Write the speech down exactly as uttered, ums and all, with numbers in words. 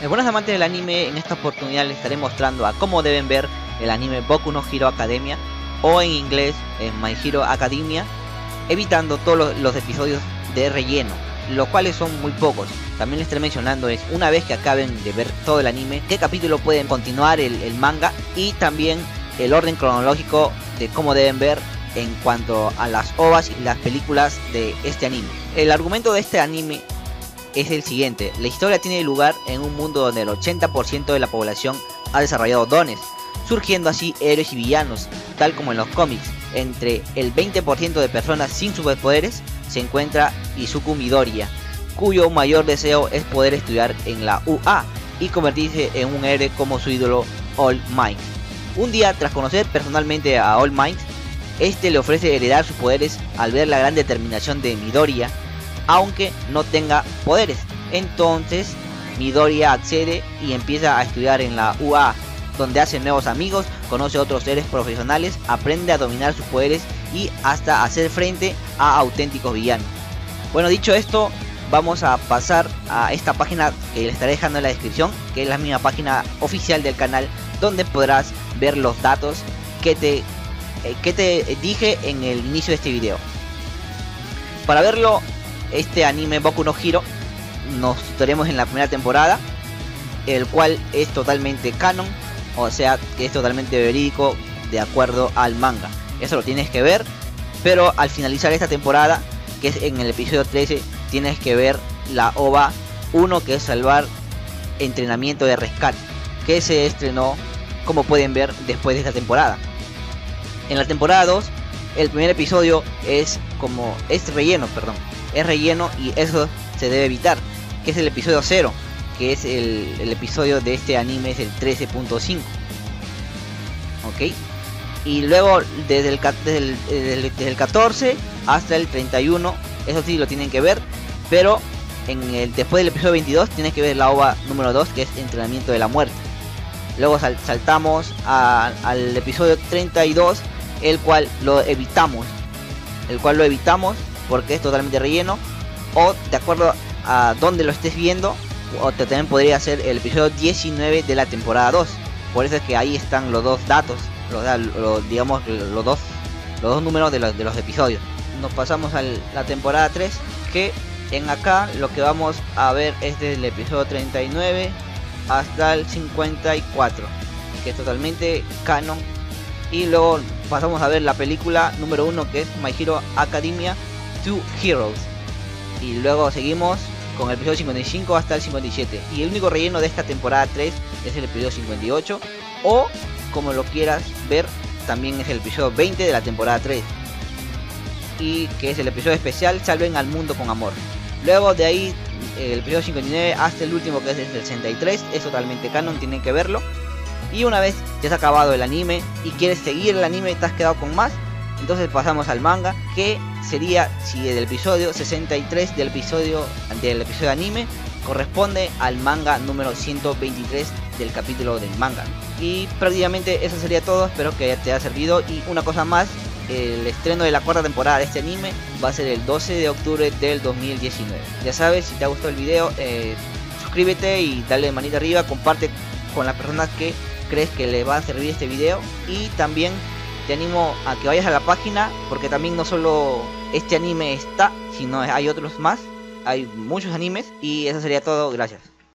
El buenos amantes del anime, en esta oportunidad les estaré mostrando a cómo deben ver el anime Boku no Hero Academia, o en inglés en My Hero Academia, evitando todos los, los episodios de relleno, los cuales son muy pocos. También les estaré mencionando es una vez que acaben de ver todo el anime, qué capítulo pueden continuar el, el manga, y también el orden cronológico de cómo deben ver en cuanto a las ovas y las películas de este anime. El argumento de este anime es el siguiente: la historia tiene lugar en un mundo donde el ochenta por ciento de la población ha desarrollado dones, surgiendo así héroes y villanos, tal como en los cómics. Entre el veinte por ciento de personas sin superpoderes se encuentra Izuku Midoriya, cuyo mayor deseo es poder estudiar en la U A y convertirse en un héroe como su ídolo All Might. Un día, tras conocer personalmente a All Might, este le ofrece heredar sus poderes al ver la gran determinación de Midoriya, aunque no tenga poderes. Entonces Midoriya accede y empieza a estudiar en la U A, donde hace nuevos amigos, conoce a otros seres profesionales, aprende a dominar sus poderes y hasta hacer frente a auténticos villanos. Bueno, dicho esto, vamos a pasar a esta página que les estaré dejando en la descripción, que es la misma página oficial del canal, donde podrás ver los datos que te, que te dije en el inicio de este video. Para verlo, este anime Boku no Hero, nos tutaremos en la primera temporada, el cual es totalmente canon, o sea que es totalmente verídico de acuerdo al manga. Eso lo tienes que ver, pero al finalizar esta temporada, que es en el episodio trece, tienes que ver la ova uno, que es Salvar Entrenamiento de Rescate, que se estrenó, como pueden ver, después de esta temporada. En la temporada dos, el primer episodio es como es relleno, perdón. Es relleno y eso se debe evitar, que es el episodio cero, que es el, el episodio de este anime, es el trece punto cinco, ok. Y luego desde el, desde, el, desde el catorce hasta el treinta y uno, eso sí lo tienen que ver, pero en el, después del episodio veintidós tienes que ver la ova número dos, que es Entrenamiento de la Muerte. Luego sal, saltamos a, al episodio treinta y dos, el cual lo evitamos, el cual lo evitamos porque es totalmente relleno, o de acuerdo a donde lo estés viendo, o te también podría ser el episodio diecinueve de la temporada dos. Por eso es que ahí están los dos datos, los, los, digamos los dos, los dos números de los, de los episodios. Nos pasamos a la temporada tres, que en acá lo que vamos a ver es desde el episodio treinta y nueve hasta el cincuenta y cuatro, que es totalmente canon. Y luego pasamos a ver la película número uno, que es My Hero Academia Two Heroes, y luego seguimos con el episodio cincuenta y cinco hasta el cincuenta y siete, y el único relleno de esta temporada tres es el episodio cincuenta y ocho, o como lo quieras ver, también es el episodio veinte de la temporada tres, y que es el episodio especial Salven al Mundo con Amor. Luego de ahí, el episodio cincuenta y nueve hasta el último, que es el sesenta y tres, es totalmente canon, tienen que verlo. Y una vez ya se ha acabado el anime y quieres seguir el anime, te has quedado con más, entonces pasamos al manga, que sería si del episodio sesenta y tres del episodio del episodio anime corresponde al manga número ciento veintitrés del capítulo del manga. Y prácticamente eso sería todo, espero que te haya servido. Y una cosa más, el estreno de la cuarta temporada de este anime va a ser el doce de octubre del dos mil diecinueve. Ya sabes, si te ha gustado el video, eh, suscríbete y dale manita arriba, comparte con las personas que crees que les va a servir este video, y también te animo a que vayas a la página, porque también no solo este anime está, sino hay otros más, hay muchos animes. Y eso sería todo, gracias.